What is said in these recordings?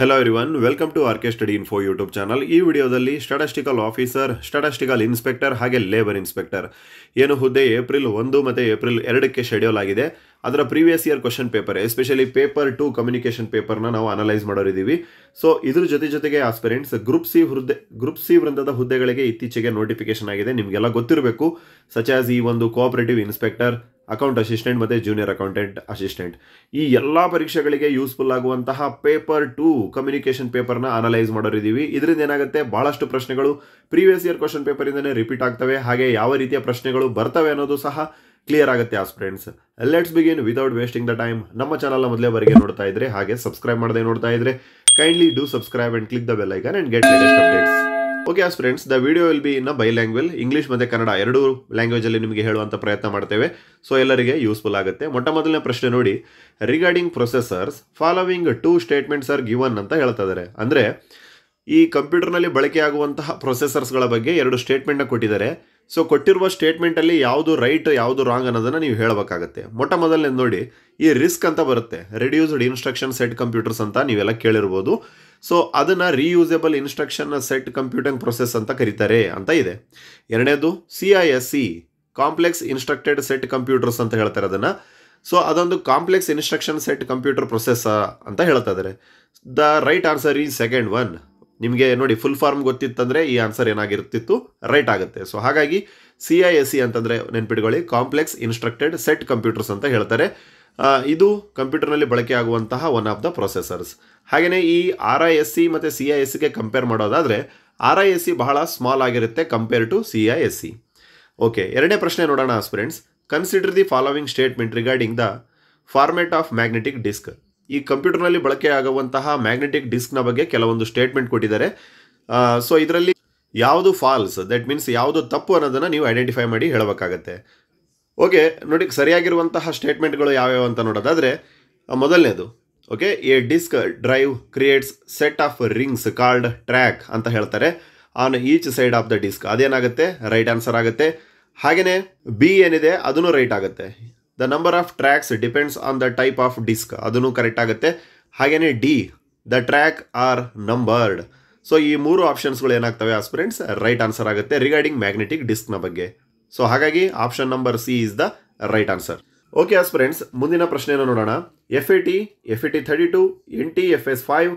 Hello everyone, welcome to RK Study Info YouTube channel. ಈ ವಿಡಿಯೋದಲ್ಲಿ statistical officer, statistical inspector ಹಾಗೆ labour inspector ಏನು ಹುದ್ದೆ ಏಪ್ರಿಲ್ 1 ಮತ್ತು ಏಪ್ರಿಲ್ 2ಕ್ಕೆ ಶೆಡ್ಯೂಲ್ ಆಗಿದೆ. ಅದರ previous year question paper, especially paper 2 communication ಪೇಪರ್ನ ನಾವು ಅನಲೈಸ್ ಮಾಡೋರಿದ್ದೀವಿ. ಸೊ ಇದ್ರ ಜೊತೆಗೆ ಆಸ್ಪಿರೆಂಟ್ಸ್ ಗ್ರೂಪ್ ಸಿ ವೃಂದದ ಹುದ್ದೆಗಳಿಗೆ ಇತ್ತೀಚೆಗೆ ನೋಟಿಫಿಕೇಶನ್ ಆಗಿದೆ. ನಿಮಗೆಲ್ಲ ಗೊತ್ತಿರಬೇಕು, ಸಚ್ ಆಸ್ ಈ ಒಂದು ಕೋಆಪರೇಟಿವ್ ಇನ್ಸ್ಪೆಕ್ಟರ್, ಅಕೌಂಟ್ ಅಸಿಸ್ಟೆಂಟ್ ಮತ್ತು ಜೂನಿಯರ್ ಅಕೌಂಟೆಂಟ್ ಅಸಿಸ್ಟೆಂಟ್, ಈ ಎಲ್ಲ ಪರೀಕ್ಷೆಗಳಿಗೆ ಯೂಸ್ಫುಲ್ ಆಗುವಂತಹ ಪೇಪರ್ 2 ಕಮ್ಯುನಿಕೇಷನ್ ಪೇಪರ್ನ ಅನಲೈಸ್ ಮಾಡೋರಿದ್ದೀವಿ. ಇದರಿಂದ ಏನಾಗುತ್ತೆ, ಭಾಳಷ್ಟು ಪ್ರಶ್ನೆಗಳು ಪ್ರೀವಿಯಸ್ ಇಯರ್ ಕ್ವಶನ್ ಪೇಪರಿಂದನೇ ರಿಪೀಟ್ ಆಗ್ತವೆ. ಹಾಗೆ ಯಾವ ರೀತಿಯ ಪ್ರಶ್ನೆಗಳು ಬರ್ತವೆ ಅನ್ನೋದು ಸಹ ಕ್ಲಿಯರ್ ಆಗುತ್ತೆ aspirants. Let's begin without wasting the time. ನಮ್ಮ ಚಾನಲ್ನ ಮೊದಲೇ ಬರಿಗೆ ನೋಡ್ತಾ ಇದ್ರೆ ಹಾಗೆ ಸಬ್ಸ್ಕ್ರೈಬ್ ಮಾಡದೆ ನೋಡ್ತಾ ಇದ್ರೆ kindly do subscribe and click the bell icon and get latest updates. Okay aspirants, the video will be in bilingual, English ಮತ್ತು ಕನ್ನಡ ಎರಡೂ ಲ್ಯಾಂಗ್ವೇಜಲ್ಲಿ ನಿಮಗೆ ಹೇಳುವಂಥ ಪ್ರಯತ್ನ ಮಾಡ್ತೇವೆ. ಸೊ ಎಲ್ಲರಿಗೆ ಯೂಸ್ಫುಲ್ ಆಗುತ್ತೆ. ಮೊದಲನೇ ಪ್ರಶ್ನೆ ನೋಡಿ, regarding processors following 2 statements are given ಅಂತ ಹೇಳ್ತಾ ಇದ್ದಾರೆ. ಅಂದರೆ ಈ ಕಂಪ್ಯೂಟರ್ನಲ್ಲಿ ಬಳಕೆಯಾಗುವಂತಹ ಪ್ರೊಸೆಸರ್ಸ್ಗಳ ಬಗ್ಗೆ 2 ಸ್ಟೇಟ್ಮೆಂಟ್ನ ಕೊಟ್ಟಿದ್ದಾರೆ. ಸೊ ಕೊಟ್ಟಿರುವ ಸ್ಟೇಟ್ಮೆಂಟಲ್ಲಿ ಯಾವುದು ರೈಟ್ ಯಾವುದು ರಾಂಗ್ ಅನ್ನೋದನ್ನು ನೀವು ಹೇಳಬೇಕಾಗತ್ತೆ. ಮೊದಲನೇ ನೋಡಿ, ಈ ರಿಸ್ಕ್ ಅಂತ ಬರುತ್ತೆ, ರಿಡ್ಯೂಸ್ಡ್ ಇನ್ಸ್ಟ್ರಕ್ಷನ್ ಸೆಟ್ ಕಂಪ್ಯೂಟರ್ಸ್ ಅಂತ ನೀವೆಲ್ಲ ಕೇಳಿರ್ಬೋದು. ಸೊ ಅದನ್ನು reusable instruction set computing process ಅಂತ ಕರೀತಾರೆ ಅಂತ ಇದೆ. 2ನೇದು CISC, complex instructed set computers ಅಂತ ಹೇಳ್ತಾರೆ ಅದನ್ನು. ಸೊ ಅದೊಂದು complex instruction set computer process ಅಂತ ಹೇಳ್ತಾ ಇದ್ದಾರೆ. The right answer is 2nd 1. ನಿಮಗೆ ನೋಡಿ ಫುಲ್ ಫಾರ್ಮ್ ಗೊತ್ತಿತ್ತಂದರೆ ಈ ಆನ್ಸರ್ ಏನಾಗಿರ್ತಿತ್ತು, ರೈಟ್ ಆಗುತ್ತೆ. ಸೊ ಹಾಗಾಗಿ CISC ಅಂತಂದರೆ ನೆನ್ಪಿಟ್ಕೊಳ್ಳಿ, ಕಾಂಪ್ಲೆಕ್ಸ್ ಇನ್ಸ್ಟ್ರಕ್ಟೆಡ್ ಸೆಟ್ ಕಂಪ್ಯೂಟರ್ಸ್ ಅಂತ ಹೇಳ್ತಾರೆ. ಇದು ಕಂಪ್ಯೂಟರ್ನಲ್ಲಿ ಬಳಕೆಯಾಗುವಂತಹ 1 ಆಫ್ ದ ಪ್ರೊಸೆಸರ್ಸ್. ಹಾಗೆಯೇ ಈ RISC ಮತ್ತು CISCಗೆ ಕಂಪೇರ್ ಮಾಡೋದಾದರೆ RISC ಬಹಳ ಸ್ಮಾಲ್ ಆಗಿರುತ್ತೆ ಕಂಪೇರ್ ಟು CISC. ಓಕೆ, 2ನೇ ಪ್ರಶ್ನೆ ನೋಡೋಣ aspirants. Consider the following statement regarding the format of magnetic disk. ಈ ಕಂಪ್ಯೂಟರ್ನಲ್ಲಿ ಬಳಕೆಯಾಗುವಂತಹ ಮ್ಯಾಗ್ನೆಟಿಕ್ ಡಿಸ್ಕ್ನ ಬಗ್ಗೆ ಕೆಲವೊಂದು ಸ್ಟೇಟ್ಮೆಂಟ್ ಕೊಟ್ಟಿದ್ದಾರೆ. ಸೊ ಇದರಲ್ಲಿ ಯಾವುದು ಫಾಲ್ಸ್, ದಟ್ ಮೀನ್ಸ್ ಯಾವುದು ತಪ್ಪು ಅನ್ನೋದನ್ನು ನೀವು ಐಡೆಂಟಿಫೈ ಮಾಡಿ ಹೇಳಬೇಕಾಗತ್ತೆ. ಓಕೆ ನೋಡಿ, ಸರಿಯಾಗಿರುವಂತಹ ಸ್ಟೇಟ್ಮೆಂಟ್ಗಳು ಯಾವ್ಯಾವ ಅಂತ ನೋಡೋದಾದರೆ ಮೊದಲನೇದು, okay, a disk drive creates set of rings called track ಅಂತ ಹೇಳ್ತಾರೆ on each side of the disk. ಅದೇನಾಗುತ್ತೆ, ರೈಟ್ ಆನ್ಸರ್ ಆಗುತ್ತೆ. ಹಾಗೆಯೇ B ಏನಿದೆ ಅದನ್ನು ರೈಟ್ ಆಗುತ್ತೆ. The number of tracks depends on the type of disk, ಅದನ್ನು ಕರೆಕ್ಟ್ ಆಗುತ್ತೆ. ಹಾಗೆಯೇ D, the track are numbered. So ಈ 3 ಆಪ್ಷನ್ಸ್ಗಳು ಏನಾಗ್ತವೆ ಆಸ್ಪಿರೆಂಟ್ಸ್, ರೈಟ್ ಆನ್ಸರ್ ಆಗುತ್ತೆ ರಿಗಾರ್ಡಿಂಗ್ ಮ್ಯಾಗ್ನೆಟಿಕ್ ಡಿಸ್ಕ್ನ ಬಗ್ಗೆ. ಸೊ ಹಾಗಾಗಿ option number C is the right answer. Okay aspirants, ಮುಂದಿನ ಪ್ರಶ್ನೆಯನ್ನು ನೋಡೋಣ. FAT 32, NTFS 5,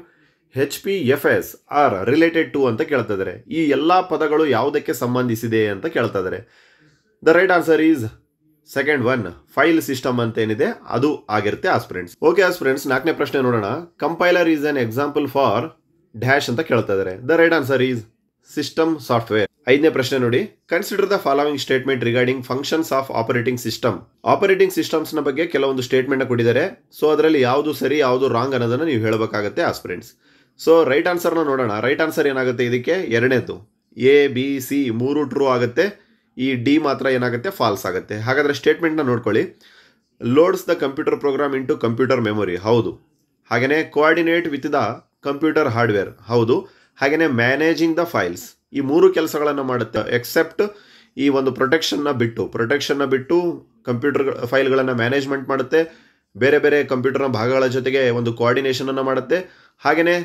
HPFS are related to ಅಂತ ಕೇಳ್ತಾ ಇದ್ದಾರೆ. ಈ ಎಲ್ಲ ಪದಗಳು ಯಾವುದಕ್ಕೆ ಸಂಬಂಧಿಸಿದೆ ಅಂತ ಕೇಳ್ತಾ ಇದ್ದಾರೆ. The right answer is 2nd 1, file system ಅಂತ ಏನಿದೆ ಅದು ಆಗಿರುತ್ತೆ ಆಸ್ಪಿರೆಂಟ್ಸ್. ಓಕೆ ಆಸ್ಪಿರೆಂಟ್ಸ್, 4ನೇ ಪ್ರಶ್ನೆ ನೋಡೋಣ. Compiler is an example for dash ಅಂತ ಕೇಳ್ತಾ ಇದ್ದಾರೆ. The right answer is system software. 5ನೇ ಪ್ರಶ್ನೆ ನೋಡಿ, consider the following statement regarding functions of operating system. Operating ಸಿಸ್ಟಮ್ಸ್ನ ಬಗ್ಗೆ ಕೆಲವೊಂದು ಸ್ಟೇಟ್ಮೆಂಟ್ನ ಕೊಟ್ಟಿದ್ದಾರೆ. ಸೊ ಅದರಲ್ಲಿ ಯಾವುದು ಸರಿ ಯಾವುದು ರಾಂಗ್ ಅನ್ನೋದನ್ನು ನೀವು ಹೇಳಬೇಕಾಗತ್ತೆ ಆಸ್ಪಿರೆಂಟ್ಸ್. ಸೊ ರೈಟ್ ಆನ್ಸರ್ನ ನೋಡೋಣ. ರೈಟ್ ಆನ್ಸರ್ ಏನಾಗುತ್ತೆ ಇದಕ್ಕೆ, 2ನೇದು A, B, C 3 ಟ್ರೂ ಆಗುತ್ತೆ. ಈ D ಮಾತ್ರ ಏನಾಗುತ್ತೆ, ಫಾಲ್ಸ್ ಆಗುತ್ತೆ. ಹಾಗಾದರೆ ಸ್ಟೇಟ್ಮೆಂಟ್ನ ನೋಡ್ಕೊಳ್ಳಿ. Loads the computer program into computer memory, ಹೌದು. ಹಾಗೆಯೇ coordinate with the computer hardware, ಹೌದು. ಹಾಗೆಯೇ ಮ್ಯಾನೇಜಿಂಗ್ ದ ಫೈಲ್ಸ್, ಈ 3 ಕೆಲಸಗಳನ್ನು ಮಾಡುತ್ತೆ. ಎಕ್ಸೆಪ್ಟ್ ಈ ಒಂದು ಪ್ರೊಟೆಕ್ಷನ್ನ ಬಿಟ್ಟು ಕಂಪ್ಯೂಟರ್ ಫೈಲ್ಗಳನ್ನು ಮ್ಯಾನೇಜ್ಮೆಂಟ್ ಮಾಡುತ್ತೆ, ಬೇರೆ ಬೇರೆ ಕಂಪ್ಯೂಟರ್ನ ಭಾಗಗಳ ಜೊತೆಗೆ ಒಂದು ಕೋಆರ್ಡಿನೇಷನನ್ನು ಮಾಡುತ್ತೆ. ಹಾಗೆಯೇ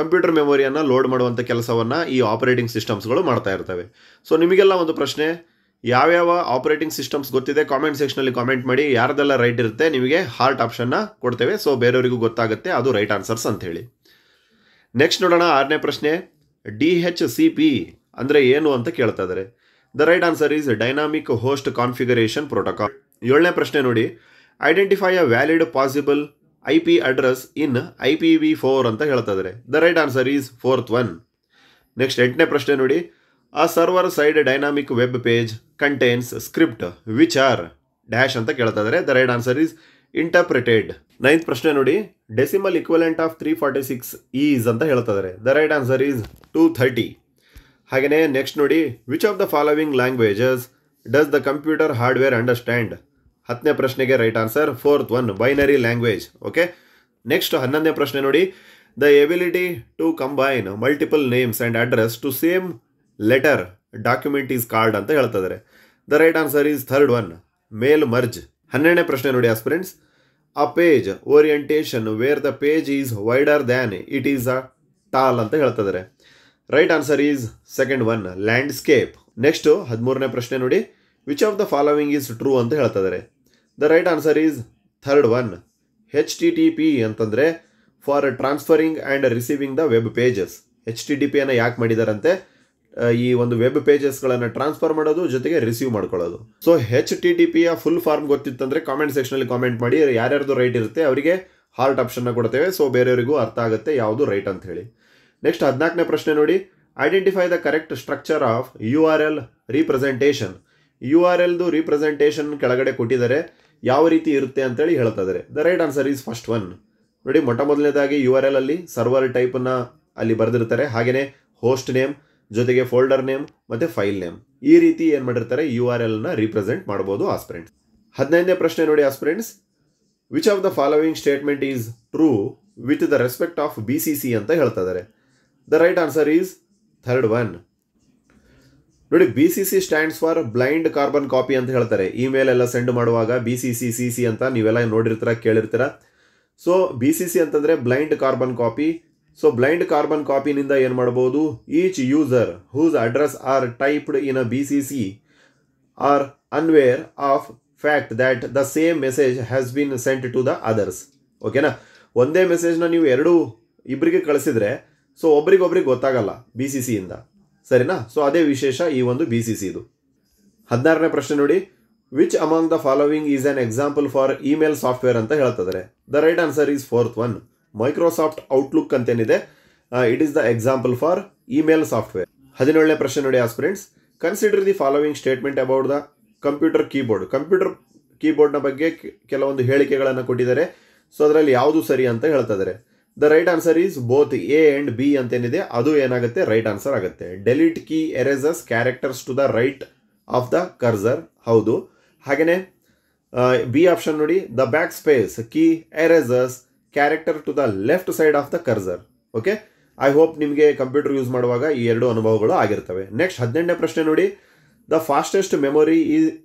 ಕಂಪ್ಯೂಟರ್ ಮೆಮೊರಿಯನ್ನು ಲೋಡ್ ಮಾಡುವಂಥ ಕೆಲಸವನ್ನು ಈ ಆಪರೇಟಿಂಗ್ ಸಿಸ್ಟಮ್ಸ್ಗಳು ಮಾಡ್ತಾ ಇರ್ತವೆ. ಸೊ ನಿಮಗೆಲ್ಲ ಒಂದು ಪ್ರಶ್ನೆ, ಯಾವ್ಯಾವ ಆಪರೇಟಿಂಗ್ ಸಿಸ್ಟಮ್ಸ್ ಗೊತ್ತಿದೆ ಕಾಮೆಂಟ್ ಸೆಕ್ಷನಲ್ಲಿ ಕಾಮೆಂಟ್ ಮಾಡಿ. ಯಾರ್ದೆಲ್ಲ ರೈಟ್ ಇರುತ್ತೆ ನಿಮಗೆ ಹಾರ್ಟ್ ಆಪ್ಷನ್ನ ಕೊಡ್ತೇವೆ. ಸೊ ಬೇರೆಯವರಿಗೂ ಗೊತ್ತಾಗುತ್ತೆ ಅದು ರೈಟ್ ಆನ್ಸರ್ಸ್ ಅಂಥೇಳಿ. ನೆಕ್ಸ್ಟ್ ನೋಡೋಣ 6ನೇ ಪ್ರಶ್ನೆ. DHCP ಅಂದರೆ ಏನು ಅಂತ ಕೇಳ್ತಾ ಇದ್ದಾರೆ. The right answer is dynamic host configuration protocol. 7ನೇ ಪ್ರಶ್ನೆ ನೋಡಿ, identify a valid possible IP address in IPv4 ಅಂತ ಹೇಳ್ತಾ ಇದ್ದಾರೆ. The right answer is 4th 1. Next 8ನೇ ಪ್ರಶ್ನೆ ನೋಡಿ, ಆ server side dynamic web page contains script which are dash ಅಂತ ಕೇಳ್ತಾ ಇದ್ದಾರೆ. The right answer is interpreted. 9th ಪ್ರಶ್ನೆ ನೋಡಿ, ಡೆಸಿಮಲ್ ಇಕ್ವಲೆಂಟ್ ಆಫ್ 346 ಈಸ್ ಅಂತ ಹೇಳ್ತಾ ಇದ್ದಾರೆ. The right answer is 230. ಹಾಗೆಯೇ ನೆಕ್ಸ್ಟ್ ನೋಡಿ, which of the following languages does the computer hardware understand. 10ನೇ ಪ್ರಶ್ನೆಗೆ right answer 4th 1, binary language. Okay, next 11ನೇ ಪ್ರಶ್ನೆ ನೋಡಿ, the ability to combine multiple names and address to same letter document is card ಅಂತ ಹೇಳ್ತಾ ಇದ್ದಾರೆ. The right answer is 3rd 1, mail merge. 12ನೇ ಪ್ರಶ್ನೆ ನೋಡಿ aspirants, a page orientation where the page is wider than it is a tall anta heltadare. Right answer is second one, landscape. Next 13ನೇ ಪ್ರಶ್ನೆ ನೋಡಿ, which of the following is true ಅಂತ ಹೇಳ್ತಿದ್ದಾರೆ. The right answer is third one, HTTP ಅಂತಂದ್ರೆ for transferring and receiving the web pages. HTTP ಅನ್ನು ಯಾಕೆ ಮಾಡಿದಾರಂತೆ, ಈ ಒಂದು ವೆಬ್ ಪೇಜಸ್ ಗಳನ್ನು ಟ್ರಾನ್ಸ್ಫರ್ ಮಾಡೋದು ಜೊತೆಗೆ ರಿಸೀವ್ ಮಾಡ್ಕೊಳ್ಳೋದು. ಸೊ HTTP ಯ ಫುಲ್ ಫಾರ್ಮ್ ಗೊತ್ತಿತ್ತಂದ್ರೆ ಕಾಮೆಂಟ್ ಸೆಕ್ಷನ್ ಅಲ್ಲಿ ಕಾಮೆಂಟ್ ಮಾಡಿ, ಯಾರ್ಯಾರ್ದು ರೈಟ್ ಇರುತ್ತೆ ಅವರಿಗೆ ಹಾರ್ಟ್ ಆಪ್ಷನ್ ನ ಕೊಡ್ತೇವೆ. ಸೊ ಬೇರೆಯವರಿಗೂ ಅರ್ಥ ಆಗುತ್ತೆ ಯಾವುದು ರೈಟ್ ಅಂತ ಹೇಳಿ. ನೆಕ್ಸ್ಟ್ 14ನೇ ಪ್ರಶ್ನೆ ನೋಡಿ, identify the correct structure of URL representation. URL ದು ರಿಪ್ರೆಸೆಂಟೇಷನ್ ಕೆಳಗಡೆ ಕೊಟ್ಟಿದ್ದಾರೆ, ಯಾವ ರೀತಿ ಇರುತ್ತೆ ಅಂತೇಳಿ ಹೇಳ್ತಿದ್ದಾರೆ. The right answer is first one. ನೋಡಿ ಮೊಟ್ಟ ಮೊದಲನೇದಾಗಿ URL ಅಲ್ಲಿ ಸರ್ವರ್ ಟೈಪನ್ನು ಅಲ್ಲಿ ಬರೆದಿರ್ತಾರೆ, ಹಾಗೆಯೇ ಹೋಸ್ಟ್ ನೇಮ್ ಜೊತೆಗೆ ಫೋಲ್ಡರ್ ನೇಮ್ ಮತ್ತು ಫೈಲ್ ನೇಮ್, ಈ ರೀತಿ ಏನು ಮಾಡಿರ್ತಾರೆ URLನ ರಿಪ್ರೆಸೆಂಟ್ ಮಾಡ್ಬೋದು ಆಸ್ಪಿರೆಂಟ್ಸ್. 15ನೇ ಪ್ರಶ್ನೆ ನೋಡಿ aspirants, which of the following statement is true with the respect of BCC ಅಂತ ಹೇಳ್ತಿದ್ದಾರೆ. The right answer is third one. ನೋಡಿ BCC stands for blind carbon copy ಅಂತ ಹೇಳ್ತಾರೆ. ಇಮೇಲ್ ಎಲ್ಲ ಸೆಂಡ್ ಮಾಡುವಾಗ BCC CC ಅಂತ ನೀವೆಲ್ಲ ನೋಡಿರ್ತೀರ, ಕೇಳಿರ್ತೀರ. ಸೊ BCC ಅಂತಂದರೆ blind carbon copy. So blind carbon ಕಾಪಿನಿಂದ ಏನು ಮಾಡ್ಬೋದು, each user whose address are typed in a BCC are unaware of fact that the same message has been sent to the others. ಓಕೆನಾ, ಒಂದೇ ಮೆಸೇಜ್ನ ನೀವು ಇಬ್ಬರಿಗೆ ಕಳಿಸಿದರೆ so ಒಬ್ರಿಗೊಬ್ರಿಗೆ ಗೊತ್ತಾಗಲ್ಲ BCCಯಿಂದ, ಸರಿನಾ. ಸೊ ಅದೇ ವಿಶೇಷ ಈ ಒಂದು BCCದು. 16ನೇ ಪ್ರಶ್ನೆ ನೋಡಿ, which among the following is an example for email software ಅಂತ ಹೇಳ್ತಿದ್ದಾರೆ. The right answer is fourth one, Microsoft Outlook ಅಂತೇನಿದೆ it is the example for email software. 17ನೇ ಪ್ರಶ್ನೆ ನೋಡಿ aspirants, consider the following statement about the computer keyboard. Computer ಕೀಬೋರ್ಡ್ನ ಬಗ್ಗೆ ಕೆಲವೊಂದು ಹೇಳಿಕೆಗಳನ್ನು ಕೊಟ್ಟಿದ್ದಾರೆ, ಸೊ ಅದರಲ್ಲಿ ಯಾವುದು ಸರಿ ಅಂತ ಹೇಳ್ತಿದ್ದಾರೆ. The right answer is both A and B ಅಂತೇನಿದೆ ಅದು ಏನಾಗುತ್ತೆ ರೈಟ್ ಆನ್ಸರ್ ಆಗುತ್ತೆ. Delete key erases characters to the right of the cursor, ಹೌದು. ಹಾಗೆಯೇ ಬಿ ಆಪ್ಷನ್ ನೋಡಿ, the backspace key erases character to the left side of the cursor. Okay, I hope ನಿಮಗೆ computer use ಮಾಡುವಾಗ ಈ ಎರಡು ಅನುಭವಗಳು ಆಗಿರ್ತವೆ. ನೆಕ್ಸ್ಟ್ 18ನೇ ಪ್ರಶ್ನೆ ನೋಡಿ, the fastest memory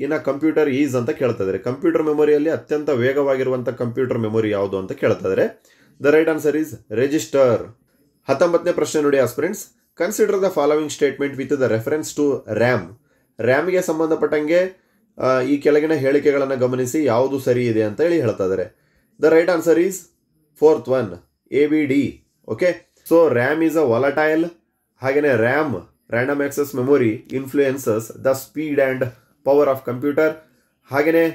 in a computer is ಅಂತ ಕೇಳ್ತಿದ್ದಾರೆ. ಕಂಪ್ಯೂಟರ್ ಮೆಮೊರಿಯಲ್ಲಿ ಅತ್ಯಂತ ವೇಗವಾಗಿರುವಂಥ ಕಂಪ್ಯೂಟರ್ ಮೆಮೊರಿ ಯಾವುದು ಅಂತ ಕೇಳ್ತಿದ್ದಾರೆ. The right answer is register. 19ನೇ ಪ್ರಶ್ನೆ ನೋಡಿ aspirants, consider the following statement with the reference to RAM. ರ್ಯಾಮ್ಗೆ ಸಂಬಂಧಪಟ್ಟಂಗೆ ಈ ಕೆಳಗಿನ ಹೇಳಿಕೆಗಳನ್ನು ಗಮನಿಸಿ ಯಾವುದು ಸರಿ ಇದೆ ಅಂತ ಹೇಳಿ ಹೇಳ್ತಾ ಇದ್ದಾರೆ. The right answer is fourth one, ABD. Okay, so RAM is a volatile, ಹಾಗೆಯೇ RAM random access memory influences the speed and power of computer, ಹಾಗೆಯೇ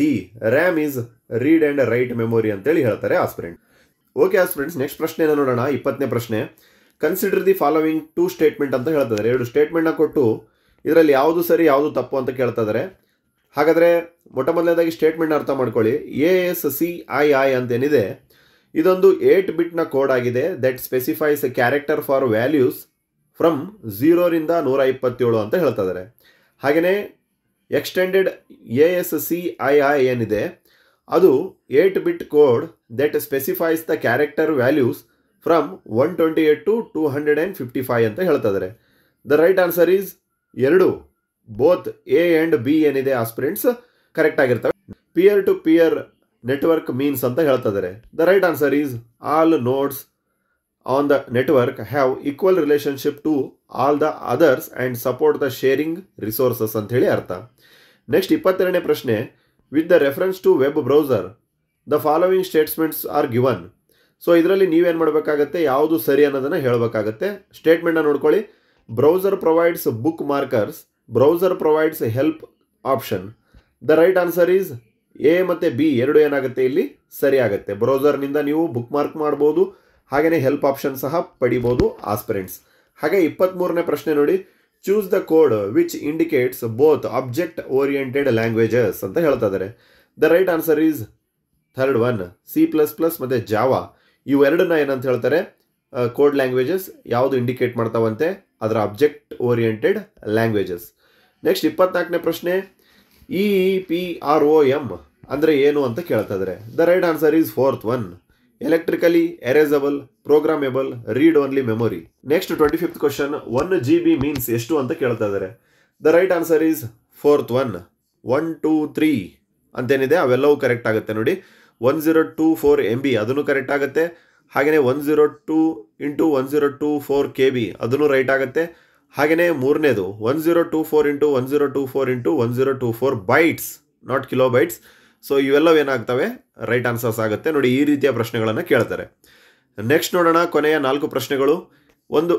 D RAM is read and write memory ಅಂತೇಳಿ ಹೇಳ್ತಾರೆ aspirant. Okay aspirants, next ಪ್ರಶ್ನೆಯನ್ನು ನೋಡೋಣ. 20ನೇ ಪ್ರಶ್ನೆ, consider the following two statement ಅಂತ ಹೇಳ್ತಿದ್ದಾರೆ. ಎರಡು ಸ್ಟೇಟ್ಮೆಂಟ್ನ ಕೊಟ್ಟು ಇದರಲ್ಲಿ ಯಾವುದು ಸರಿ ಯಾವುದು ತಪ್ಪು ಅಂತ ಕೇಳ್ತಿದ್ದಾರೆ. ಹಾಗಾದರೆ ಮೊಟ್ಟ ಮೊದಲನೇದಾಗಿ ಸ್ಟೇಟ್ಮೆಂಟ್ನ ಅರ್ಥ ಮಾಡ್ಕೊಳ್ಳಿ. ASCII ಅಂತೇನಿದೆ ಇದೊಂದು 8-ಬಿಟ್ನ ಕೋಡ್ ಆಗಿದೆ, that specifies a character for values from 0 to 127 ಅಂತ ಹೇಳ್ತಿದ್ದಾರೆ. ಹಾಗೆಯೇ ಎಕ್ಸ್ಟೆಂಡೆಡ್ ASCII ಏನಿದೆ ಅದು 8-bit code that specifies the character values from 128 to 255 ಅಂತ ಹೇಳ್ತಿದ್ದಾರೆ. ದ ರೈಟ್ ಆನ್ಸರ್ ಈಸ್ ಎರಡು, ಬೋತ್ ಎ ಆ್ಯಂಡ್ ಬಿ ಏನಿದೆ ಆಸ್ಪಿರೆಂಟ್ಸ್ ಕರೆಕ್ಟ್ ಆಗಿರ್ತವೆ. Peer to peer network means ಅಂತ ಹೇಳ್ತಿದ್ದಾರೆ. The right answer is all nodes on the network have equal relationship to all the others and support the sharing resources ಅಂಥೇಳಿ ಅರ್ಥ. Next 22ನೇ ಪ್ರಶ್ನೆ, with the reference to web browser the following statements are given. So ಇದರಲ್ಲಿ ನೀವೇನು ಮಾಡಬೇಕಾಗತ್ತೆ, ಯಾವುದು ಸರಿ ಅನ್ನೋದನ್ನು ಹೇಳಬೇಕಾಗತ್ತೆ. ಸ್ಟೇಟ್ಮೆಂಟನ್ನು ನೋಡ್ಕೊಳ್ಳಿ, browser provides book markers, browser provides help option. The right answer is A ಮತ್ತು ಬಿ ಎರಡು ಏನಾಗುತ್ತೆ ಇಲ್ಲಿ ಸರಿ ಆಗುತ್ತೆ. ಬ್ರೌಸರ್ನಿಂದ ನೀವು ಬುಕ್ ಮಾರ್ಕ್ ಮಾಡ್ಬೋದು, ಹಾಗೆಯೇ ಹೆಲ್ಪ್ ಆಪ್ಷನ್ ಸಹ ಪಡಿಬೋದು ಆಸ್ಪಿರೆಂಟ್ಸ್. ಹಾಗೆ 23ನೇ ಪ್ರಶ್ನೆ ನೋಡಿ, choose the code which indicates both object oriented languages ಅಂತ ಹೇಳ್ತಿದ್ದಾರೆ. The right answer is third one, C++ ಮತ್ತು ಜಾವಾ ಇವೆರಡನ್ನ ಏನಂತ ಹೇಳ್ತಾರೆ ಕೋಡ್ ಲ್ಯಾಂಗ್ವೇಜಸ್ ಯಾವುದು ಇಂಡಿಕೇಟ್ ಮಾಡ್ತಾವಂತೆ ಅದರ ಆಬ್ಜೆಕ್ಟ್ ಓರಿಯೆಂಟೆಡ್ ಲ್ಯಾಂಗ್ವೇಜಸ್. ನೆಕ್ಸ್ಟ್ 24ನೇ ಪ್ರಶ್ನೆ, EPROM ಅಂದರೆ ಏನು ಅಂತ ಕೇಳ್ತಿದ್ದಾರೆ. The right answer is fourth one, electrically erasable programmable read only memory. Next 25th question, 1 GB means ಎಷ್ಟು ಅಂತ ಕೇಳ್ತಾ ಇದ್ದಾರೆ. The right answer is fourth one, 1, 2, 3 ಅಂತೇನಿದೆ ಅವೆಲ್ಲವೂ ಕರೆಕ್ಟ್ ಆಗುತ್ತೆ. ನೋಡಿ 1024 MB ಅದನ್ನು ಕರೆಕ್ಟ್ ಆಗುತ್ತೆ. ಹಾಗೇನೇ 102 × 1024 KB ಅದನ್ನು ರೈಟ್ ಆಗುತ್ತೆ. ಹಾಗೇನೇ ಮೂರನೇದು 1024 × 1024 × 1024 bytes, not kilobytes. So ಇವೆಲ್ಲವೂ ಏನಾಗ್ತವೆ, ರೈಟ್ ಆನ್ಸರ್ಸ್ ಆಗುತ್ತೆ. ನೋಡಿ, ಈ ರೀತಿಯ ಪ್ರಶ್ನೆಗಳನ್ನು ಕೇಳ್ತಾರೆ. ನೆಕ್ಸ್ಟ್ ನೋಡೋಣ ಕೊನೆಯ 4 ಪ್ರಶ್ನೆಗಳು. ಒಂದು,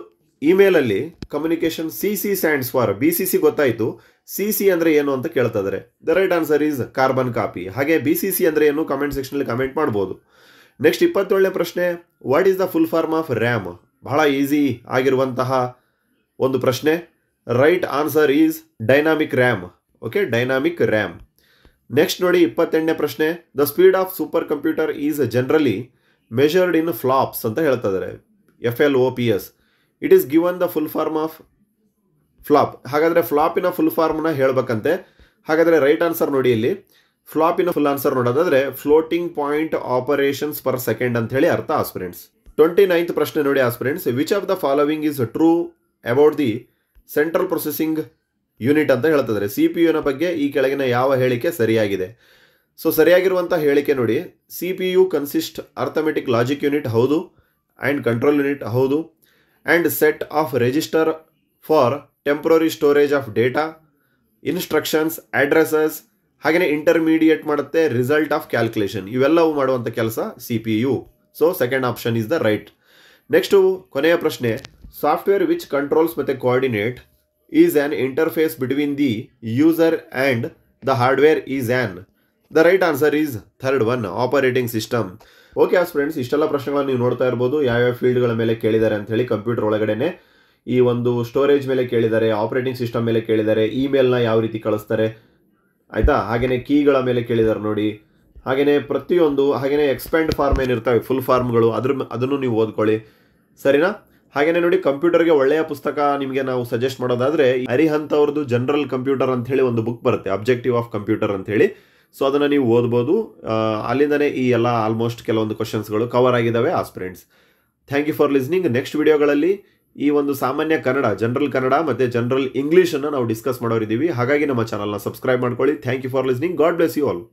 ಇಮೇಲಲ್ಲಿ communication C C stands for, B C C ಗೊತ್ತಾಯಿತು, ಸಿ ಸಿ ಅಂದರೆ ಏನು ಅಂತ ಕೇಳ್ತಾ ಇದ್ದಾರೆ. The right answer is carbon copy. ಹಾಗೆ ಬಿ ಸಿ ಸಿ ಅಂದರೆ ಏನು ಕಮೆಂಟ್ ಸೆಕ್ಷನಲ್ಲಿ ಕಮೆಂಟ್ ಮಾಡ್ಬೋದು. ನೆಕ್ಸ್ಟ್ 27ನೇ ಪ್ರಶ್ನೆ, what is the full form of RAM? ಬಹಳ ಈಸಿ ಆಗಿರುವಂತಹ ಒಂದು ಪ್ರಶ್ನೆ. Right answer is dynamic RAM. Okay, dynamic RAM. Next ನೋಡಿ 28ನೇ ಪ್ರಶ್ನೆ, the speed of super computer is generally measured in flops ಅಂತ ಹೇಳ್ತಾ ಇದ್ದಾರೆ, FLOPS. It is given the full form of flop. ಹಾಗಾದರೆ ಫ್ಲಾಪಿನ ಫುಲ್ ಫಾರ್ಮ್ನ ಹೇಳಬೇಕಂತೆ. ಹಾಗಾದರೆ ರೈಟ್ ಆನ್ಸರ್ ನೋಡಿ, ಇಲ್ಲಿ ಫ್ಲಾಪಿನ ಫುಲ್ ಆನ್ಸರ್ ನೋಡೋದಾದರೆ floating point operations per second ಅಂತ ಹೇಳಿ ಅರ್ಥ ಆಸ್ಪಿರೆಂಟ್ಸ್. 29th ಪ್ರಶ್ನೆ ನೋಡಿ aspirants, which of the following is true about the central processing unit ಅಂತ ಹೇಳ್ತಾ ಇದ್ದಾರೆ. ಸಿ ಪಿ ಯುನ ಬಗ್ಗೆ ಈ ಕೆಳಗಿನ ಯಾವ ಹೇಳಿಕೆ ಸರಿಯಾಗಿದೆ? ಸೊ ಸರಿಯಾಗಿರುವಂಥ ಹೇಳಿಕೆ ನೋಡಿ, C P U consist arithmetic logic unit, ಹೌದು. ಆ್ಯಂಡ್ ಕಂಟ್ರೋಲ್ ಯೂನಿಟ್, ಹೌದು. And set of register for temporary storage of data, instructions, addresses, ಹಾಗೆಯೇ ಇಂಟರ್ಮೀಡಿಯೇಟ್ ಮಾಡುತ್ತೆ ರಿಸಲ್ಟ್ ಆಫ್ ಕ್ಯಾಲ್ಕುಲೇಷನ್. ಇವೆಲ್ಲವೂ ಮಾಡುವಂಥ ಕೆಲಸ C P U. So second option is the right. Next ಕೊನೆಯ ಪ್ರಶ್ನೆ, software which controls ಮತ್ತು coordinate is an interface between the user and the hardware is an. The right answer is third one, operating system. Okay as friends, ಇಷ್ಟೆಲ್ಲ ಪ್ರಶ್ನೆಗಳನ್ನು ನೀವು ನೋಡ್ತಾ ಇರ್ಬೋದು. ಯಾವ್ಯಾವ ಫೀಲ್ಡ್ಗಳ ಮೇಲೆ ಕೇಳಿದ್ದಾರೆ ಅಂತ ಹೇಳಿ, ಕಂಪ್ಯೂಟರ್ ಒಳಗಡೆನೆ ಈ ಒಂದು ಸ್ಟೋರೇಜ್ ಮೇಲೆ ಕೇಳಿದ್ದಾರೆ, ಆಪರೇಟಿಂಗ್ ಸಿಸ್ಟಮ್ ಮೇಲೆ ಕೇಳಿದ್ದಾರೆ, ಇಮೇಲ್ನ ಯಾವ ರೀತಿ ಕಳಿಸ್ತಾರೆ ಆಯಿತಾ, ಹಾಗೆಯೇ ಕೀಗಳ ಮೇಲೆ ಕೇಳಿದ್ದಾರೆ ನೋಡಿ, ಹಾಗೆಯೇ ಪ್ರತಿಯೊಂದು, ಹಾಗೆಯೇ ಎಕ್ಸ್ಪ್ಯಾಂಡ್ ಫಾರ್ಮ್ ಏನಿರ್ತಾವೆ ಫುಲ್ ಫಾರ್ಮ್ಗಳು ಅದನ್ನು ನೀವು ಓದ್ಕೊಳ್ಳಿ, ಸರಿನಾ? ಹಾಗೇನೆ ನೋಡಿ, ಕಂಪ್ಯೂಟರ್ಗೆ ಒಳ್ಳೆಯ ಪುಸ್ತಕ ನಿಮಗೆ ನಾವು ಸಜೆಸ್ಟ್ ಮಾಡೋದಾದರೆ ಅರಿಹಂತ್ ಅವ್ರದ್ದು ಜನರಲ್ ಕಂಪ್ಯೂಟರ್ ಅಂತ ಹೇಳಿ ಒಂದು ಬುಕ್ ಬರುತ್ತೆ, ಅಬ್ಜೆಕ್ಟಿವ್ ಆಫ್ ಕಂಪ್ಯೂಟರ್ ಅಂತ ಹೇಳಿ. ಸೊ ಅದನ್ನು ನೀವು ಓದ್ಬೋದು. ಅಲ್ಲಿಂದನೇ ಈ ಎಲ್ಲ ಆಲ್ಮೋಸ್ಟ್ ಕೆಲವೊಂದು ಕ್ವಶನ್ಸ್ಗಳು ಕವರ್ ಆಗಿದ್ದಾವೆ aspirants. Thank you for listening. Next ವಿಡಿಯೋಗಳಲ್ಲಿ ಈ ಒಂದು ಸಾಮಾನ್ಯ ಕನ್ನಡ, ಜನರಲ್ ಕನ್ನಡ ಮತ್ತು ಜನರಲ್ ಇಂಗ್ಲೀಷನ್ನು ನಾವು ಡಿಸ್ಕಸ್ ಮಾಡೋರಿದ್ದೀವಿ. ಹಾಗಾಗಿ ನಮ್ಮ ಚಾನಲ್ನ ಸಬ್ಸ್ಕ್ರೈಬ್ ಮಾಡ್ಕೊಳ್ಳಿ. Thank you for listening. God bless you all.